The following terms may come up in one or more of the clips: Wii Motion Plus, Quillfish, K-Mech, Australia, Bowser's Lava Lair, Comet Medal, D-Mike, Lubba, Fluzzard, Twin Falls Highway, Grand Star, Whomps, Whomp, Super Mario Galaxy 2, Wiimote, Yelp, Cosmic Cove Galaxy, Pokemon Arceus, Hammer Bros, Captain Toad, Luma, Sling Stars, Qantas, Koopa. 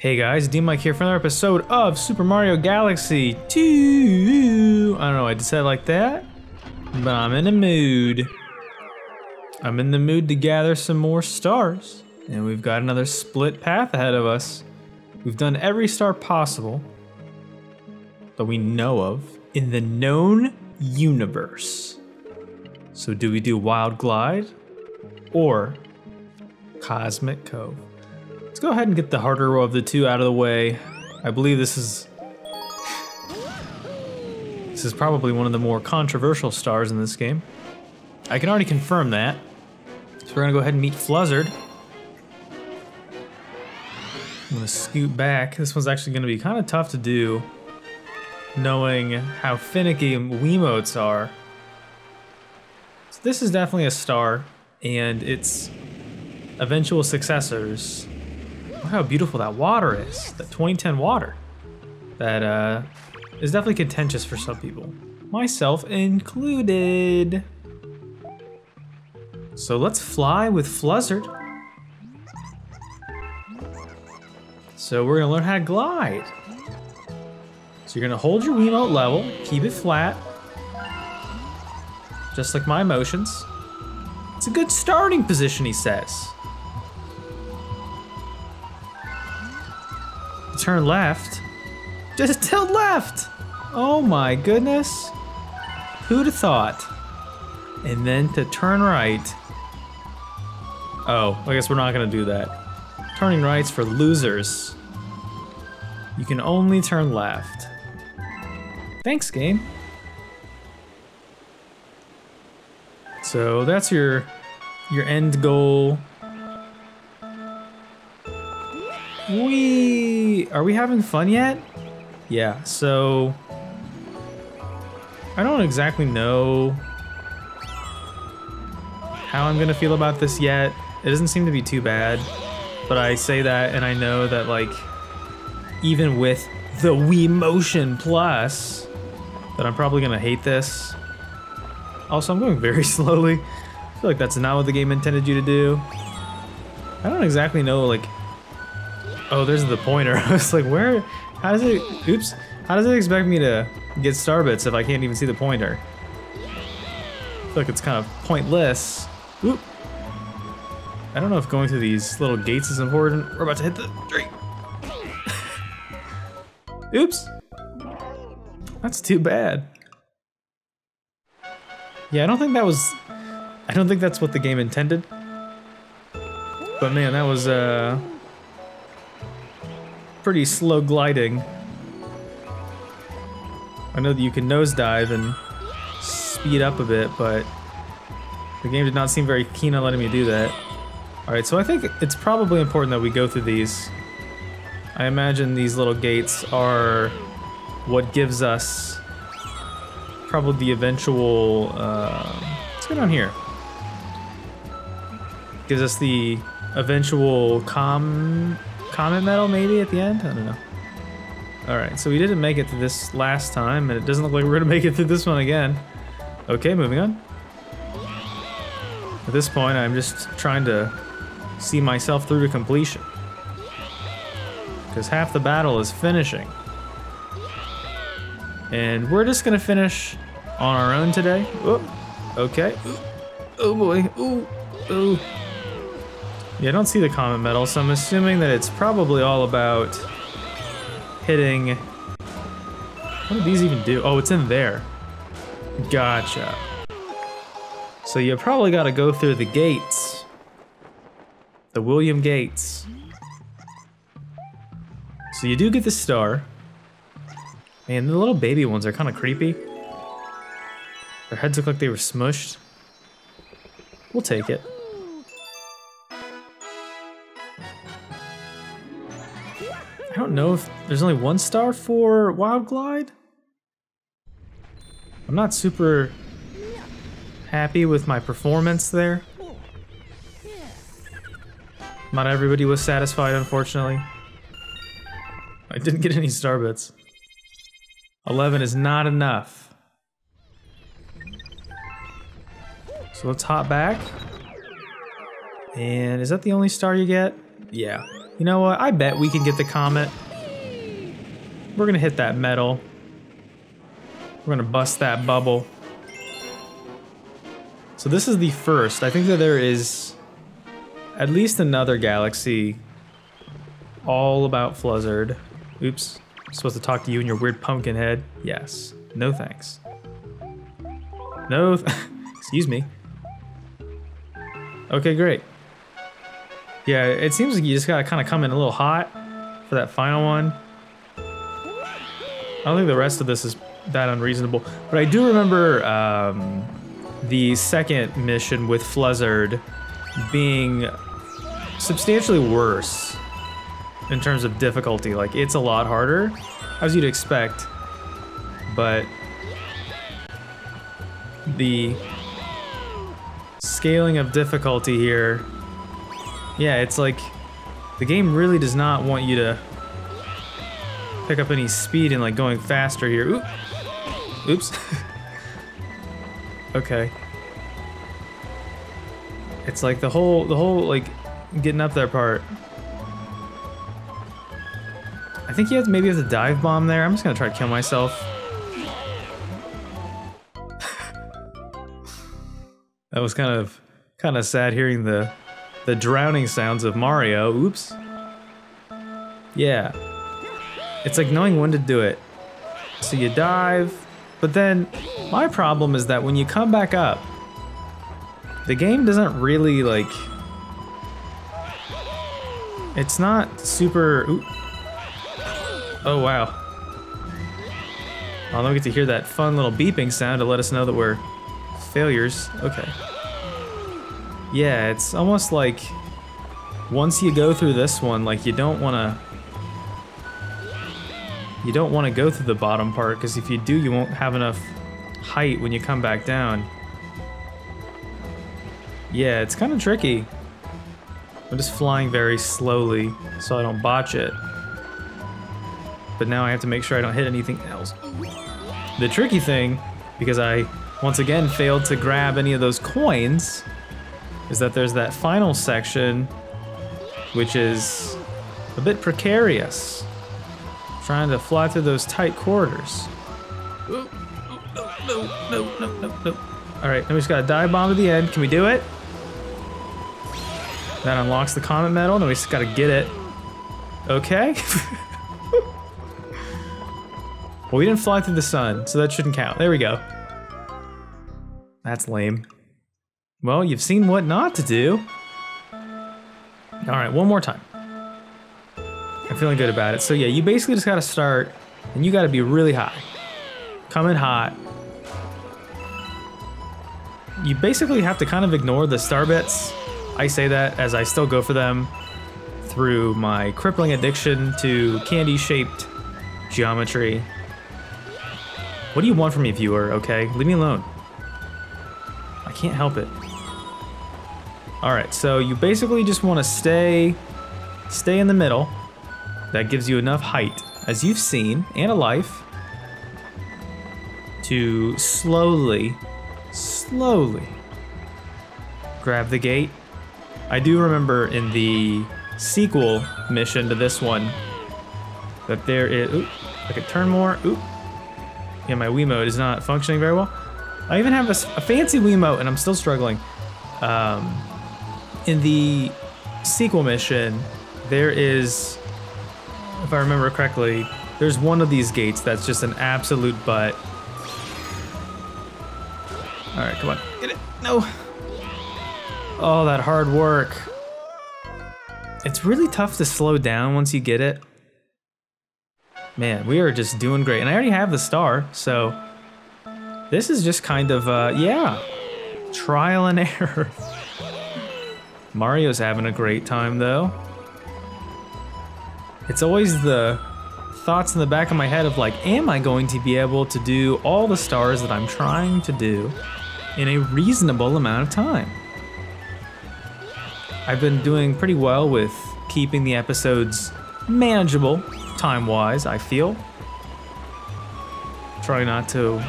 Hey guys, D-Mike here for another episode of Super Mario Galaxy 2. I don't know, I just said it like that, but I'm in a mood. I'm in the mood to gather some more stars, and we've got another split path ahead of us. We've done every star possible that we know of in the known universe. So do we do Wild Glide or Cosmic Cove? Let's go ahead and get the harder of the two out of the way. I believe this is probably one of the more controversial stars in this game. I can already confirm that. So we're gonna go ahead and meet Fluzzard. I'm gonna scoot back. This one's actually gonna be kind of tough to do, knowing how finicky Wiimotes are. So this is definitely a star, and its eventual successors. Look how beautiful that water is, that 2010 water. That is definitely contentious for some people, myself included. So let's fly with Fluzzard. So we're gonna learn how to glide. So you're gonna hold your Wiimote level, keep it flat, just like my emotions. It's a good starting position, he says. Turn left. Just tilt left! Oh my goodness. Who'd have thought? And then to turn right. Oh, I guess we're not gonna do that. Turning right's for losers. You can only turn left. Thanks, game. So that's your end goal. Whee! Are we having fun yet? Yeah, so I don't exactly know how I'm gonna feel about this yet. It doesn't seem to be too bad, but I say that and I know that, like, even with the Wii Motion Plus, that I'm probably gonna hate this. Also, I'm going very slowly. I feel like that's not what the game intended you to do. I don't exactly know, like, oh, there's the pointer. I was like, where? How does it? Oops. How does it expect me to get star bits if I can't even see the pointer? I feel like it's kind of pointless. Oop. I don't know if going through these little gates is important. We're about to hit the tree. Oops. That's too bad. Yeah, I don't think that was. I don't think that's what the game intended. But man, that was pretty slow gliding. I know that you can nosedive and speed up a bit, but the game did not seem very keen on letting me do that. Alright, so I think it's probably important that we go through these. I imagine these little gates are what gives us probably the eventual, let's go down here. Gives us the eventual Comet Medal, maybe, at the end? I don't know. Alright, so we didn't make it to this last time, and it doesn't look like we're gonna make it to this one again. Okay, moving on. At this point, I'm just trying to see myself through to completion, because half the battle is finishing. And we're just gonna finish on our own today. Whoop. Okay. Oh boy. Ooh. Ooh. Yeah, I don't see the Comet Medal, so I'm assuming that it's probably all about hitting. What do these even do? Oh, it's in there. Gotcha. So you probably gotta go through the gates. The William Gates. So you do get the star. Man, the little baby ones are kind of creepy. Their heads look like they were smushed. We'll take it. I don't know if there's only one star for Wild Glide. I'm not super happy with my performance there. Not everybody was satisfied, unfortunately. I didn't get any star bits. 11 is not enough. So let's hop back. And is that the only star you get? Yeah. You know what? I bet we can get the comet. We're gonna hit that medal. We're gonna bust that bubble. So this is the first. I think that there is at least another galaxy all about Fluzzard. Oops. I'm supposed to talk to you and your weird pumpkin head. Yes. No thanks. No. Excuse me. Okay, great. Yeah, it seems like you just gotta kind of come in a little hot for that final one. I don't think the rest of this is that unreasonable, but I do remember the second mission with Fluzzard being substantially worse in terms of difficulty. Like, it's a lot harder, as you'd expect, but the scaling of difficulty here, yeah, it's like the game really does not want you to pick up any speed and like going faster here. Oop. Oops. Okay. It's like the whole like getting up there part. I think you have to, maybe you have to dive bomb there. I'm just gonna try to kill myself. That was kind of sad hearing the drowning sounds of Mario. Oops. Yeah. It's like knowing when to do it. So you dive, but then my problem is that when you come back up, the game doesn't really like... It's not super... Ooh. Oh wow. I'll never get to hear that fun little beeping sound to let us know that we're failures. Okay. Yeah, it's almost like once you go through this one, like you don't want to go through the bottom part, because if you do, you won't have enough height when you come back down. Yeah, it's kind of tricky. I'm just flying very slowly so I don't botch it. But now I have to make sure I don't hit anything else. The tricky thing, because I once again failed to grab any of those coins, is that there's that final section, which is a bit precarious. Trying to fly through those tight corridors. No, no, no, no, no. Alright, then we just gotta dive bomb at the end. Can we do it? That unlocks the Comet Medal, and we just gotta get it. Okay. Well, we didn't fly through the sun, so that shouldn't count. There we go. That's lame. Well, you've seen what not to do. Alright, one more time. I'm feeling good about it. So yeah, you basically just gotta start, and you gotta be really high. Come in hot. You basically have to kind of ignore the star bits. I say that as I still go for them through my crippling addiction to candy-shaped geometry. What do you want from me, viewer, okay? Leave me alone. I can't help it. Alright, so you basically just wanna stay in the middle. That gives you enough height, as you've seen, and a life, to slowly grab the gate. I do remember in the sequel mission to this one that there is... Oop, I could turn more. Oop. Yeah, my Wiimote is not functioning very well. I even have a fancy Wiimote, and I'm still struggling. In the sequel mission, there is... If I remember correctly, there's one of these gates that's just an absolute butt. Alright, come on. Get it! No! Oh, that hard work. It's really tough to slow down once you get it. Man, we are just doing great. And I already have the star, so... This is just kind of, yeah. Trial and error. Mario's having a great time, though. It's always the thoughts in the back of my head of like, am I going to be able to do all the stars that I'm trying to do in a reasonable amount of time? I've been doing pretty well with keeping the episodes manageable, time-wise, I feel. Try not to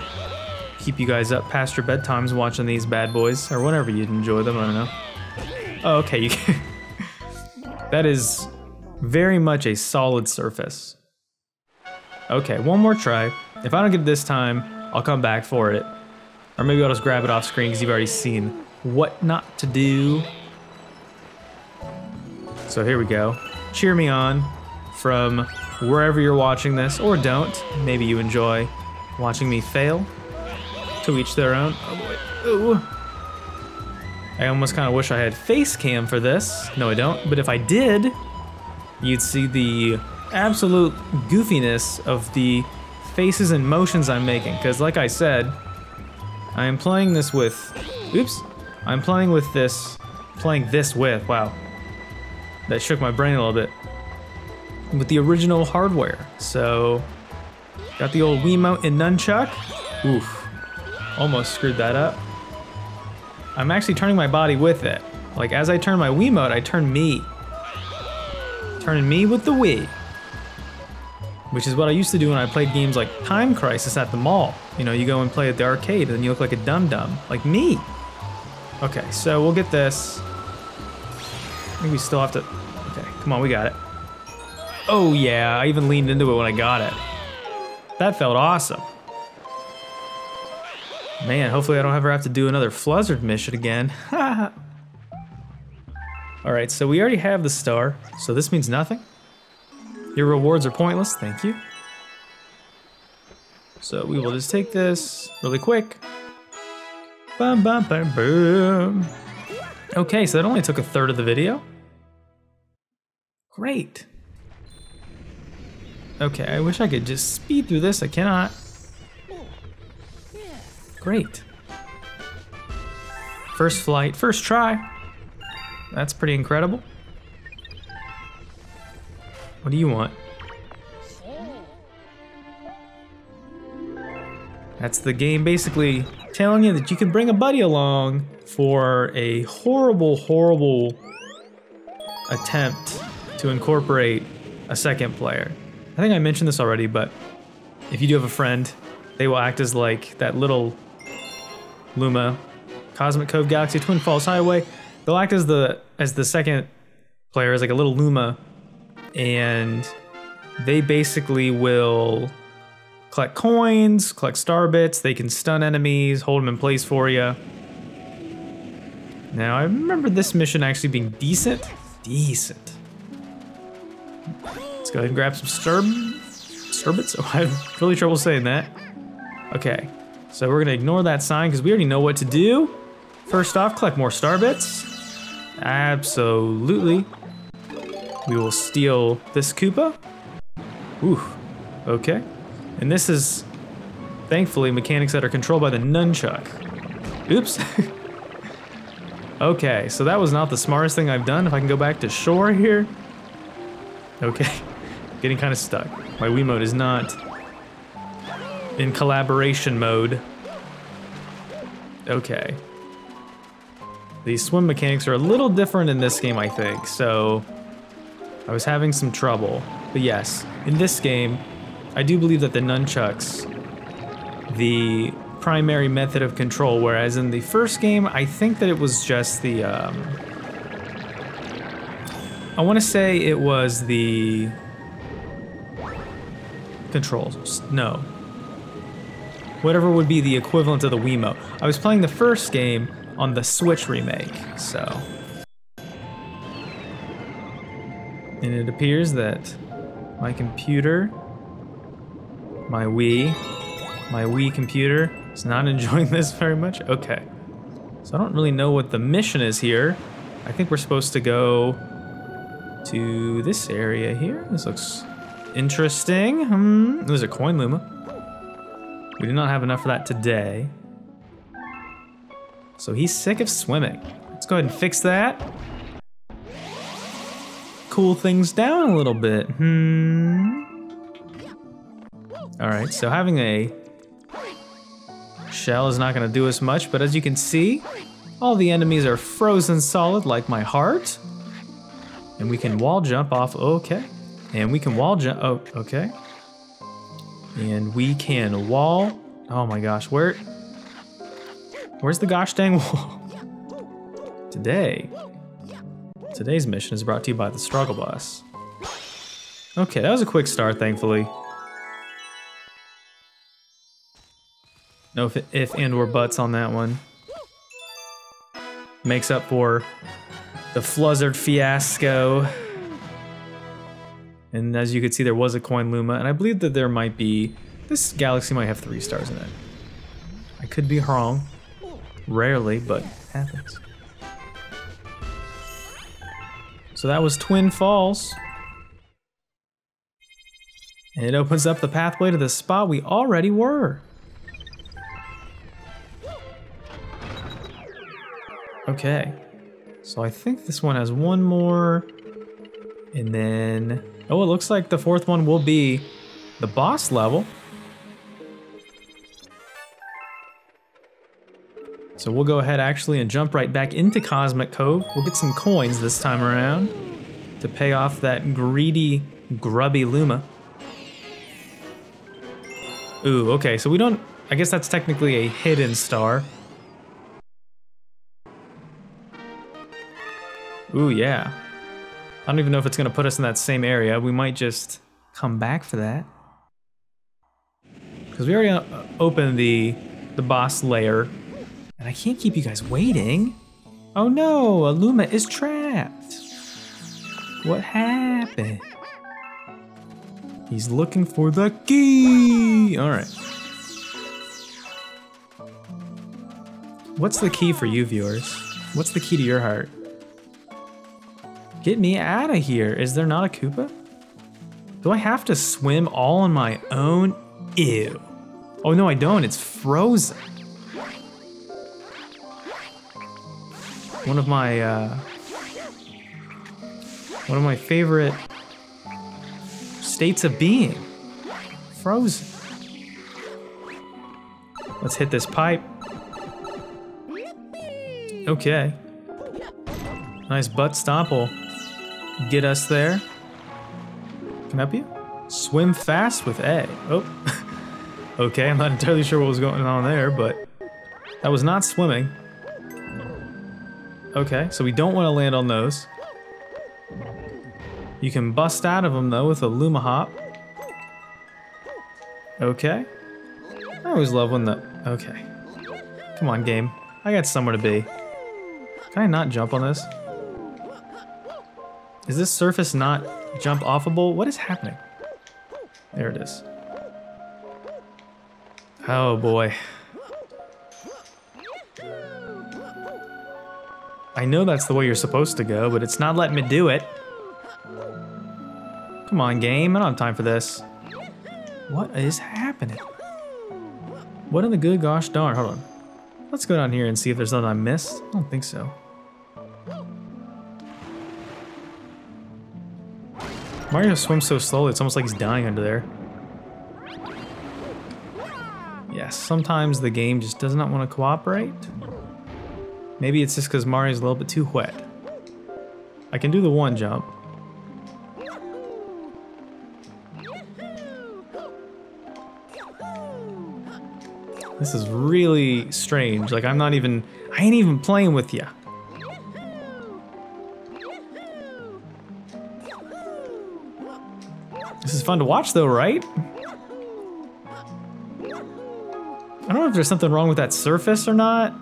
keep you guys up past your bedtimes watching these bad boys, or whenever you'd enjoy them, I don't know. Oh, okay, you can. That is... Very much a solid surface. Okay, one more try. If I don't get it this time, I'll come back for it. Or maybe I'll just grab it off screen because you've already seen what not to do. So here we go. Cheer me on from wherever you're watching this, or don't. Maybe you enjoy watching me fail. To each their own. Oh boy. Ooh. I almost kind of wish I had face cam for this. No, I don't. But if I did, you'd see the absolute goofiness of the faces and motions I'm making. Because like I said, I am playing this with... Oops. I'm playing with this... Wow. That shook my brain a little bit. With the original hardware. So... Got the old Wiimote and nunchuck. Oof. Almost screwed that up. I'm actually turning my body with it. Like, as I turn my Wiimote, I turn me. Turning me with the Wii. Which is what I used to do when I played games like Time Crisis at the mall. You know, you go and play at the arcade and you look like a dum-dum. Like me. Okay, so we'll get this. I think we still have to... Okay, come on, we got it. Oh yeah, I even leaned into it when I got it. That felt awesome. Man, hopefully I don't ever have to do another Fluzzard mission again. Alright, so we already have the star, so this means nothing. Your rewards are pointless, thank you. So we will just take this really quick. Bum, bum, bum, boom. Okay, so that only took a third of the video. Great. Okay, I wish I could just speed through this, I cannot. Great. First flight, first try. That's pretty incredible. What do you want? That's the game basically telling you that you can bring a buddy along for a horrible, horrible attempt to incorporate a second player. I think I mentioned this already, but if you do have a friend, they will act as like that little Luma, Cosmic Cove Galaxy, Twin Falls Highway. They'll act as the second player, as like a little Luma, and they basically will collect coins, collect star bits. They can stun enemies, hold them in place for you. Now I remember this mission actually being decent, decent. Let's go ahead and grab some stir bits. Oh, I have really trouble saying that. Okay, so we're gonna ignore that sign because we already know what to do. First off, collect more star bits. Absolutely. We will steal this Koopa. Ooh, okay. And this is, thankfully, mechanics that are controlled by the nunchuck. Oops. Okay, so that was not the smartest thing I've done. If I can go back to shore here. Okay, getting kind of stuck. My Wiimote is not in collaboration mode. Okay. The swim mechanics are a little different in this game, I think, so I was having some trouble. But yes, in this game, I do believe that the nunchuck's the primary method of control, whereas in the first game, I think that it was just the, I want to say it was the controls. No. Whatever would be the equivalent of the Wiimote. I was playing the first game on the Switch remake, so. And it appears that my computer, my Wii computer is not enjoying this very much. Okay. So I don't really know what the mission is here. I think we're supposed to go to this area here. This looks interesting. There's a coin Luma. We do not have enough for that today. So he's sick of swimming. Let's go ahead and fix that. Cool things down a little bit. All right, so having a shell is not gonna do us much, but as you can see, all the enemies are frozen solid like my heart. And we can wall jump off, okay. And we can wall jump, oh, okay. And we can wall, oh my gosh, where's the gosh dang wall? Today's mission is brought to you by the Struggle Bus. Okay, that was a quick start, thankfully. No if and or buts on that one. Makes up for the Fluzzard fiasco. And as you can see, there was a coin Luma, and I believe that there might be... This galaxy might have 3 stars in it. I could be wrong. Rarely, but it happens. So that was Twin Falls. And it opens up the pathway to the spot we already were. Okay. So I think this one has one more. And then... Oh, it looks like the 4th one will be the boss level. So we'll go ahead actually and jump right back into Cosmic Cove. We'll get some coins this time around to pay off that greedy, grubby Luma. Ooh, okay, so we don't... I guess that's technically a hidden star. Ooh, yeah. I don't even know if it's going to put us in that same area. We might just come back for that. Because we already opened the boss lair. And I can't keep you guys waiting. Oh no, a Luma is trapped. What happened? He's looking for the key. All right. What's the key for you, viewers? What's the key to your heart? Get me out of here. Is there not a Koopa? Do I have to swim all on my own? Ew. Oh no, I don't. It's frozen. One of my favorite states of being. Frozen. Let's hit this pipe. Okay. Nice butt stomple. Get us there. Can I help you? Swim fast with A. Oh. Okay, I'm not entirely sure what was going on there, but that was not swimming. Okay, so we don't want to land on those. You can bust out of them, though, with a Luma hop. Okay. I always love when the... Okay. Come on, game. I got somewhere to be. Can I not jump on this? Is this surface not jump offable? What is happening? There it is. Oh boy. I know that's the way you're supposed to go, but it's not letting me do it. Come on, game. I don't have time for this. What is happening? What in the good gosh darn? Hold on. Let's go down here and see if there's nothing I missed. I don't think so. Mario swims so slowly, it's almost like he's dying under there. Yes, sometimes the game just does not want to cooperate. Maybe it's just because Mario's a little bit too wet. I can do the one jump. This is really strange. Like, I ain't even playing with ya. This is fun to watch though, right? I don't know if there's something wrong with that surface or not.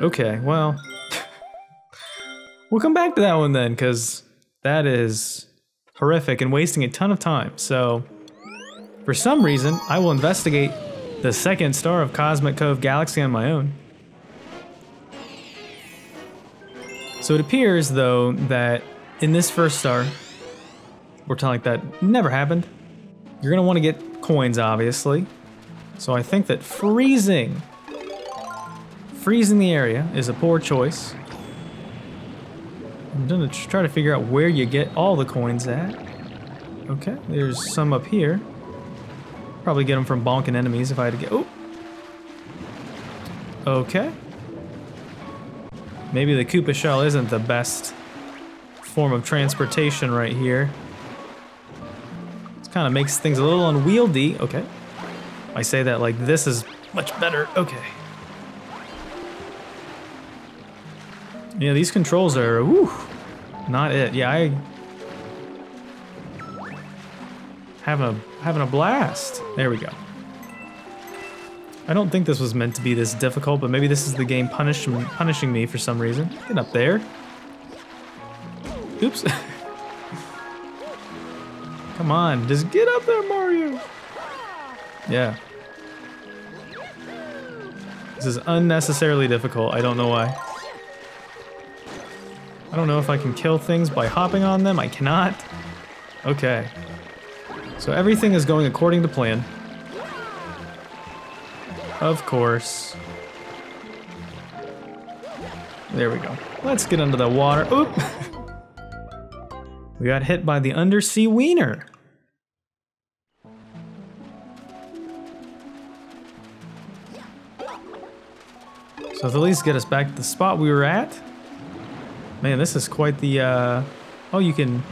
Okay, well... We'll come back to that one then, because that is horrific and wasting a ton of time. So, for some reason, I will investigate the 2nd star of Cosmic Cove Galaxy on my own. So it appears, though, that in this 1st star, we're telling that never happened. You're going to want to get coins, obviously. So I think that freezing the area is a poor choice. I'm going to try to figure out where you get all the coins at. Okay, there's some up here. Probably get them from bonking enemies if I had to get... Oh! Okay. Maybe the Koopa shell isn't the best form of transportation right here. It kind of makes things a little unwieldy. Okay. I say that like this is much better. Okay. Yeah, these controls are, whew, not it. Yeah, having a blast. There we go. I don't think this was meant to be this difficult, but maybe this is the game punishing me for some reason. Get up there. Oops. Come on, just get up there, Mario. Yeah. This is unnecessarily difficult. I don't know why. I don't know if I can kill things by hopping on them. I cannot. Okay. So everything is going according to plan. Of course. There we go. Let's get under the water. Oop! We got hit by the undersea wiener. So they'll at least get us back to the spot we were at. Man, this is quite the, oh, you can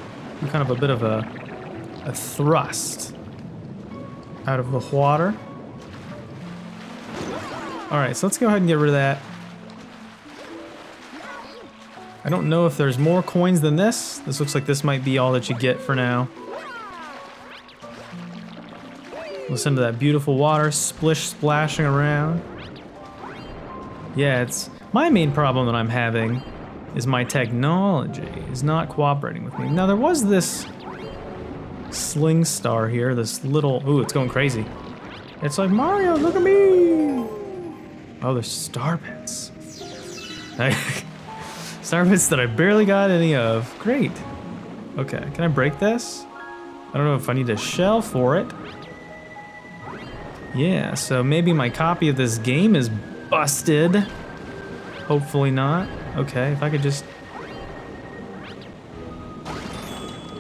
do kind of a bit of a thrust out of the water. All right, so let's go ahead and get rid of that. I don't know if there's more coins than this. This looks like this might be all that you get for now. Listen to that beautiful water splish splashing around. Yeah, it's my main problem that I'm having is my technology is not cooperating with me. Now there was this Sling Star here, this little, ooh, it's going crazy. It's like, Mario, look at me. Oh, there's star bits. Star bits that I barely got any of. Great. Okay, can I break this? I don't know if I need a shell for it. Yeah, so maybe my copy of this game is busted. Hopefully not. Okay, if I could just...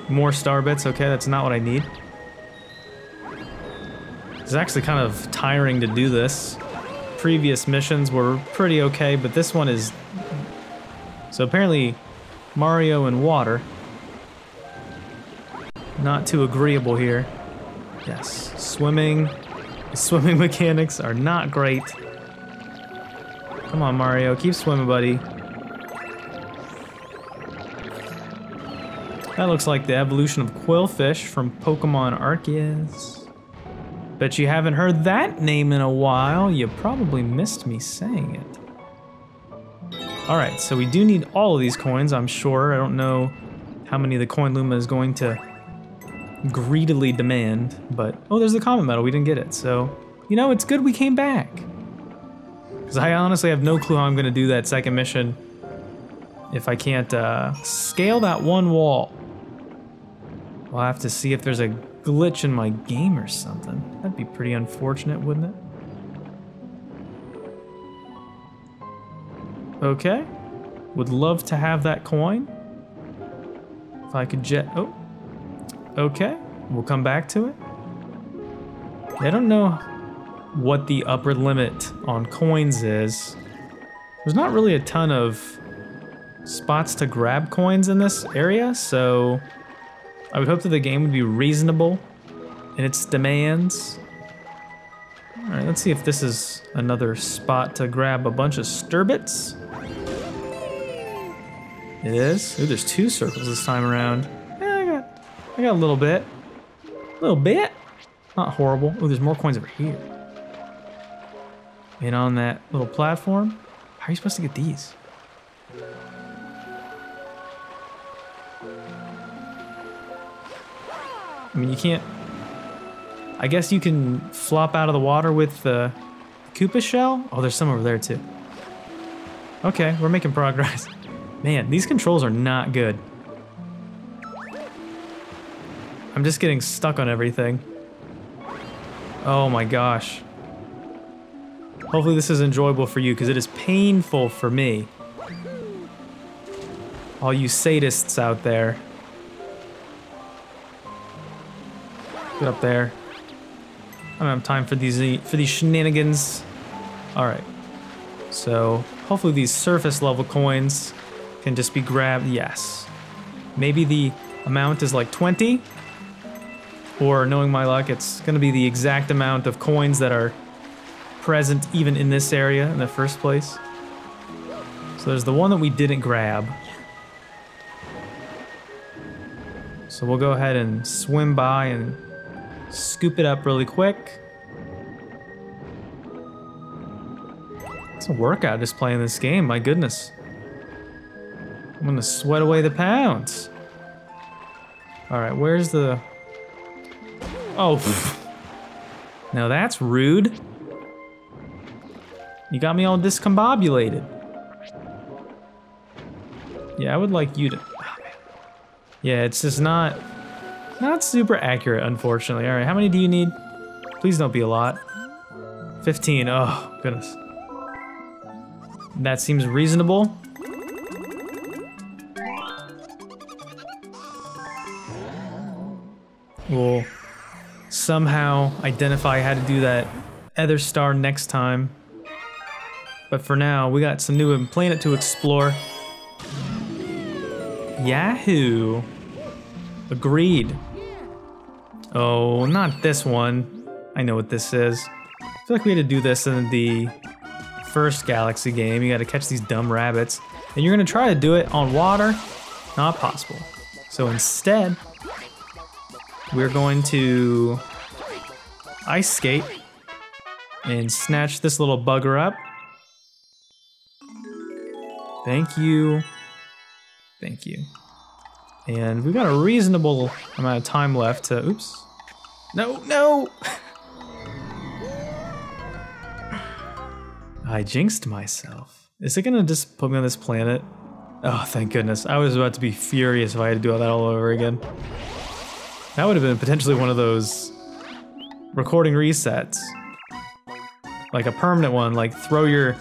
More star bits. Okay, that's not what I need. It's actually kind of tiring to do this. Previous missions were pretty okay, but this one is... So apparently, Mario and water. Not too agreeable here. Yes, swimming. The swimming mechanics are not great. Come on, Mario, keep swimming, buddy. That looks like the evolution of Quillfish from Pokemon Arceus. Bet you haven't heard that name in a while. You probably missed me saying it. All right, so we do need all of these coins, I'm sure. I don't know how many the coin Luma is going to greedily demand, but... Oh, there's the Comet Medal. We didn't get it, so... You know, it's good we came back. Because I honestly have no clue how I'm going to do that second mission if I can't scale that one wall. We'll have to see if there's a glitch in my game or something. That'd be pretty unfortunate, wouldn't it? Okay. Would love to have that coin. If I could jet... Oh. Okay. We'll come back to it. I don't know what the upper limit on coins is. There's not really a ton of spots to grab coins in this area, so... I would hope that the game would be reasonable in its demands. All right, let's see if this is another spot to grab a bunch of stirbits. It is. Ooh, there's two circles this time around. Yeah, I got a little bit. A little bit? Not horrible. Ooh, there's more coins over here. And on that little platform. How are you supposed to get these? I mean, you can't... I guess you can flop out of the water with the Koopa shell? Oh, there's some over there, too. Okay, we're making progress. Man, these controls are not good. I'm just getting stuck on everything. Oh my gosh. Hopefully this is enjoyable for you, because it is painful for me. All you sadists out there. Get up there. I don't have time for these shenanigans. All right. So hopefully these surface level coins can just be grabbed. Yes. Maybe the amount is like 20, or knowing my luck, it's going to be the exact amount of coins that are present even in this area in the first place. So there's the one that we didn't grab. So we'll go ahead and swim by and scoop it up really quick. It's a workout just playing this game, my goodness. I'm gonna sweat away the pounds. All right, where's the... Oh, now that's rude. You got me all discombobulated. Yeah, I would like you to... Oh, man. Yeah, it's just not super accurate, unfortunately. All right, how many do you need? Please don't be a lot. 15, oh, goodness. That seems reasonable. We'll somehow identify how to do that other star next time. But for now, we got some new planet to explore. Yahoo! Agreed. Oh, not this one. I know what this is. I feel like we had to do this in the first Galaxy game. You gotta catch these dumb rabbits. And you're gonna try to do it on water. Not possible. So instead, we're going to ice skate and snatch this little bugger up. Thank you. Thank you. And we've got a reasonable amount of time left to... Oops. No, no! I jinxed myself. Is it gonna just put me on this planet? Oh, thank goodness. I was about to be furious if I had to do all that all over again. That would have been potentially one of those recording resets. Like a permanent one, like throw your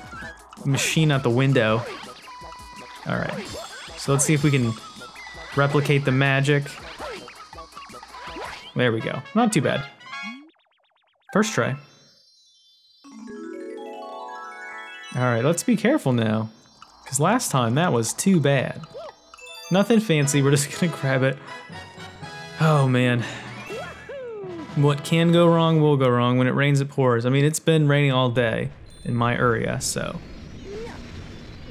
machine out the window. All right, so let's see if we can replicate the magic. There we go, not too bad. First try. All right, let's be careful now, because last time that was too bad. Nothing fancy, we're just gonna grab it. Oh man, what can go wrong will go wrong. When it rains, it pours. I mean, it's been raining all day in my area, so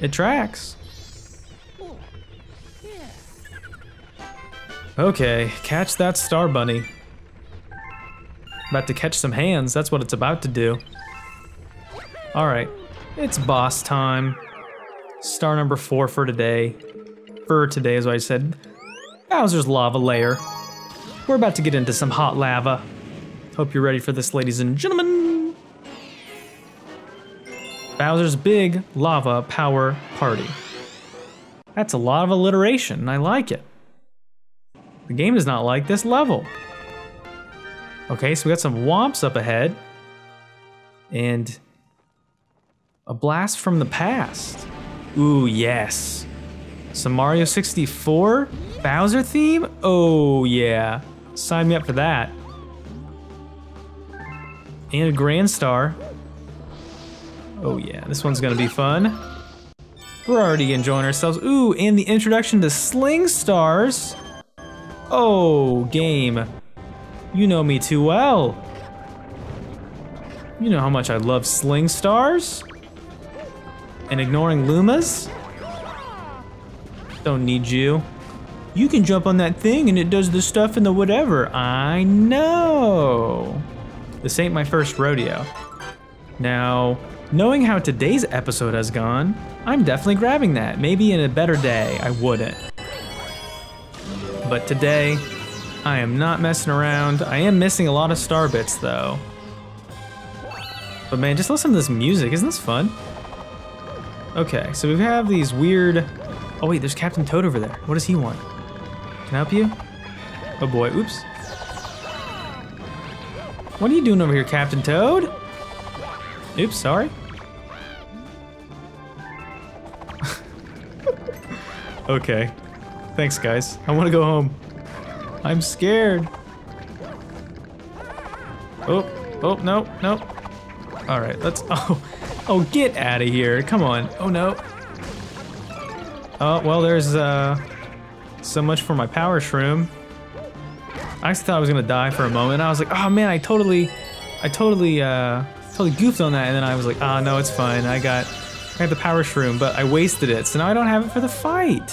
it tracks. Okay, catch that star bunny. About to catch some hands, that's what it's about to do. All right, it's boss time. Star number 4 for today. For today is what I said. Bowser's Lava Lair. We're about to get into some hot lava. Hope you're ready for this, ladies and gentlemen. Bowser's Big Lava Power Party. That's a lot of alliteration, and I like it. The game does not like this level. Okay, so we got some Whomps up ahead. And a blast from the past. Ooh, yes. Some Mario 64 Bowser theme? Oh yeah, sign me up for that. And a Grand Star. Oh yeah, this one's gonna be fun. We're already enjoying ourselves. Ooh, and the introduction to Sling Stars. Oh, game. You know me too well. You know how much I love Sling Stars. And ignoring Lumas? Don't need you. You can jump on that thing and it does the stuff and the whatever. I know. This ain't my first rodeo. Now, knowing how today's episode has gone, I'm definitely grabbing that. Maybe in a better day, I wouldn't. But today, I am not messing around. I am missing a lot of star bits though. But man, just listen to this music. Isn't this fun? Okay, so we have these weird... Oh wait, there's Captain Toad over there. What does he want? Can I help you? Oh boy, oops. What are you doing over here, Captain Toad? Oops, sorry. Okay. Thanks, guys. I want to go home. I'm scared. Oh, oh, no, no. All right, let's... Oh, oh, get out of here. Come on. Oh, no. Oh, well, there's... So much for my power shroom. I thought I was gonna die for a moment. I was like, oh man, I totally goofed on that. And then I was like, ah, no, it's fine. I got I had the power shroom, but I wasted it, so now I don't have it for the fight.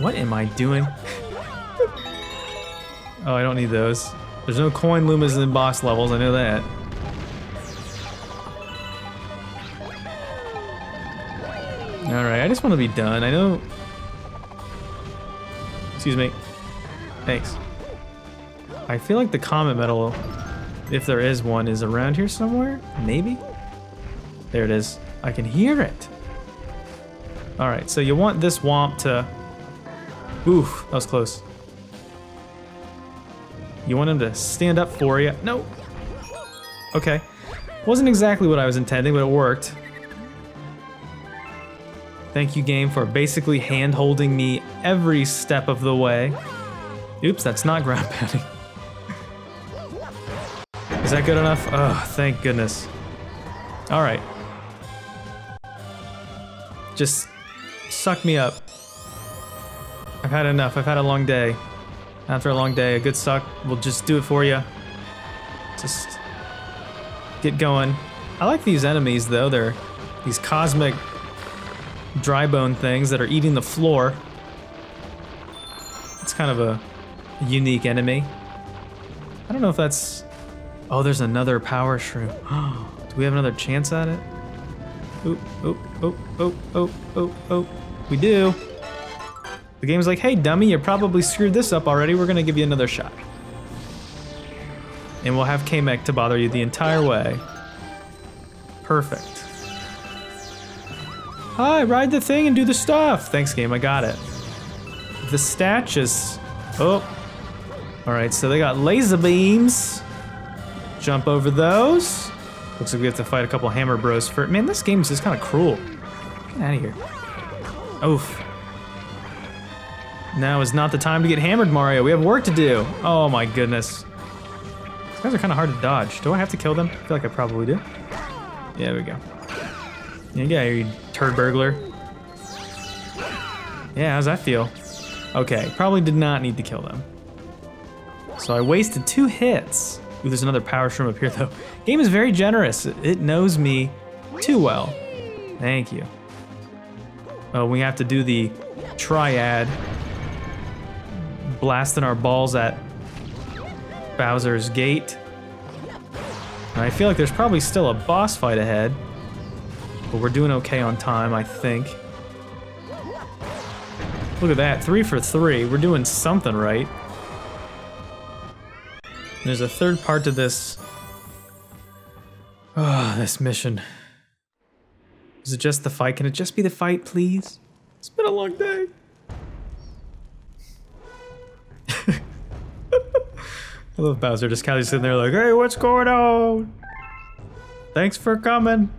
What am I doing? Oh, I don't need those. There's no coin Lumas in boss levels, I know that. Alright, I just want to be done. I know... Excuse me. Thanks. I feel like the Comet Medal, if there is one, is around here somewhere? Maybe? There it is. I can hear it! Alright, so you want this Whomp to... Oof, that was close. You want him to stand up for you. No! Okay. Wasn't exactly what I was intending, but it worked. Thank you, game, for basically hand-holding me every step of the way. Oops, that's not ground pounding. Is that good enough? Oh, thank goodness. Alright. Just suck me up. I've had enough. I've had a long day. After a long day, a good suck will just do it for you. Just get going. I like these enemies, though. They're these cosmic dry bone things that are eating the floor. It's kind of a unique enemy. I don't know if that's... Oh, there's another power shroom. Do we have another chance at it? Oh, oh, oh, oh, oh, oh, oh. We do. The game's like, hey, dummy, you probably screwed this up already. We're gonna give you another shot. And we'll have K-Mech to bother you the entire way. Perfect. Hi, ride the thing and do the stuff. Thanks, game, I got it. The statues. Oh. Alright, so they got laser beams. Jump over those. Looks like we have to fight a couple Hammer Bros for it. Man, this game's just kind of cruel. Get out of here. Oof. Now is not the time to get hammered, Mario. We have work to do. Oh my goodness. These guys are kind of hard to dodge. Do I have to kill them? I feel like I probably do. Yeah, there we go. Yeah, get out of here, you turd burglar. Yeah, how's that feel? Okay, probably did not need to kill them. So I wasted 2 hits. Ooh, there's another power shroom up here, though. Game is very generous. It knows me too well. Thank you. Oh, we have to do the triad. Blasting our balls at Bowser's gate. And I feel like there's probably still a boss fight ahead, but we're doing okay on time, I think. Look at that, 3 for 3. We're doing something right. There's a third part to this. Oh, this mission. Is it just the fight? Can it just be the fight, please? It's been a long day. I love Bowser just kind of sitting there like, hey, what's going on? Thanks for coming.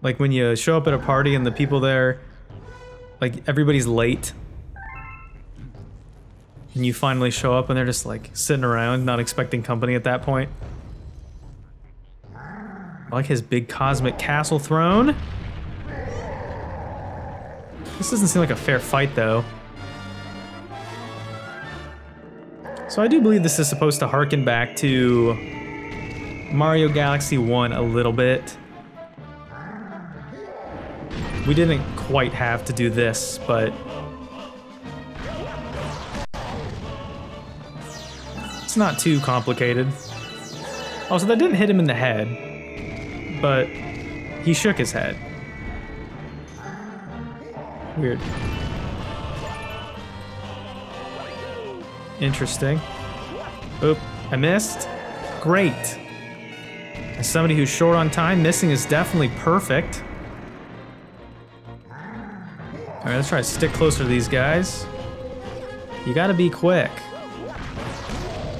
Like when you show up at a party and the people there, like everybody's late. And you finally show up and they're just like sitting around, not expecting company at that point. I like his big cosmic castle throne. This doesn't seem like a fair fight though. So I do believe this is supposed to harken back to Mario Galaxy 1 a little bit. We didn't quite have to do this, but... It's not too complicated. Also, that didn't hit him in the head, but he shook his head. Weird. Interesting. Oop, I missed. Great. As somebody who's short on time, missing is definitely perfect. Alright, let's try to stick closer to these guys. You gotta be quick.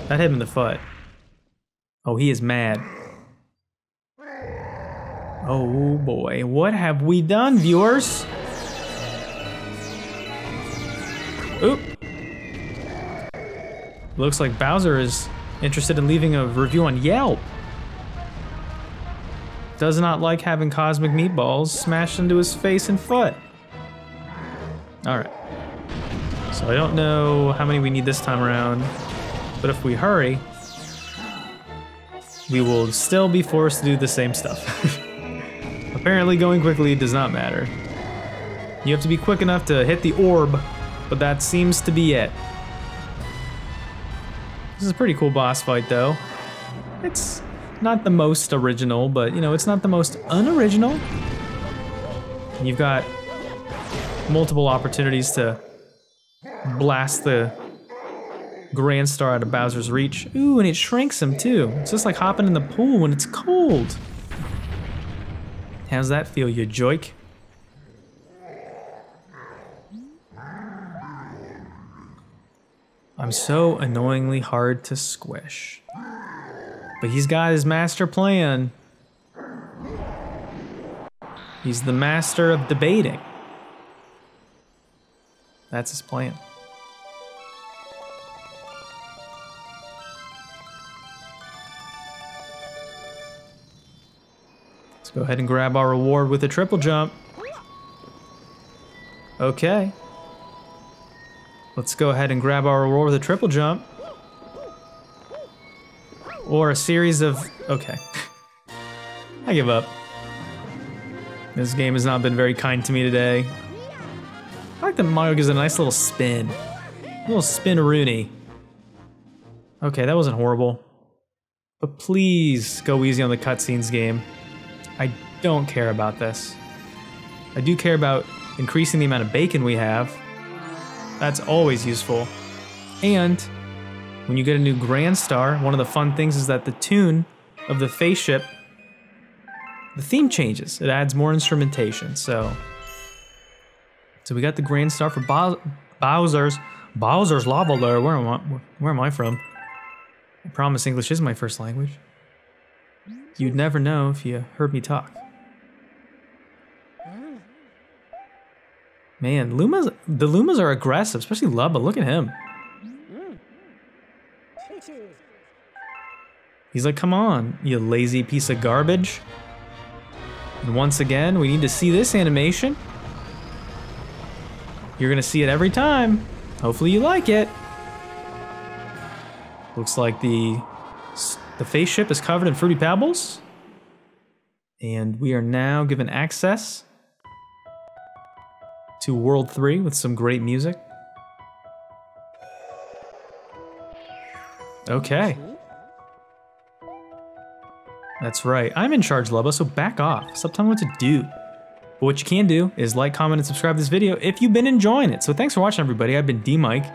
That hit him in the foot. Oh, he is mad. Oh boy, what have we done, viewers? Oop. Looks like Bowser is interested in leaving a review on Yelp. Does not like having cosmic meatballs smashed into his face and foot. Alright. So I don't know how many we need this time around, but if we hurry, we will still be forced to do the same stuff. Apparently going quickly does not matter. You have to be quick enough to hit the orb, but that seems to be it. This is a pretty cool boss fight though. It's not the most original, but you know, it's not the most unoriginal. And you've got multiple opportunities to blast the Grand Star out of Bowser's reach. Ooh, and it shrinks him too. It's just like hopping in the pool when it's cold. How's that feel, you joik? I'm so annoyingly hard to squish. But he's got his master plan. He's the master of debating. That's his plan. Go ahead and grab our reward with a triple jump. Okay. Let's go ahead and grab our reward with a triple jump. Or a series of... okay. I give up. This game has not been very kind to me today. I like that Mario gives it a nice little spin. A little spin-a-rooney. Okay, that wasn't horrible. But please go easy on the cutscenes, game. I don't care about this. I do care about increasing the amount of bacon we have. That's always useful. And when you get a new Grand Star, one of the fun things is that the tune of the face ship, the theme changes. It adds more instrumentation. So we got the Grand Star for Bowser's Lava Lair. Where am I from? I promise English is my first language. You'd never know if you heard me talk. Man, the Lumas are aggressive, especially Lubba. Look at him. He's like, come on, you lazy piece of garbage. And once again, we need to see this animation. You're gonna see it every time. Hopefully you like it. Looks like the face ship is covered in fruity pebbles, and we are now given access to World 3 with some great music. Okay. That's right. I'm in charge, Lubba, so back off. Stop telling me what to do. But what you can do is like, comment, and subscribe to this video if you've been enjoying it. So thanks for watching, everybody. I've been D-Mike.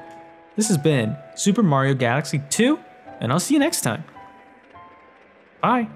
This has been Super Mario Galaxy 2, and I'll see you next time. Bye.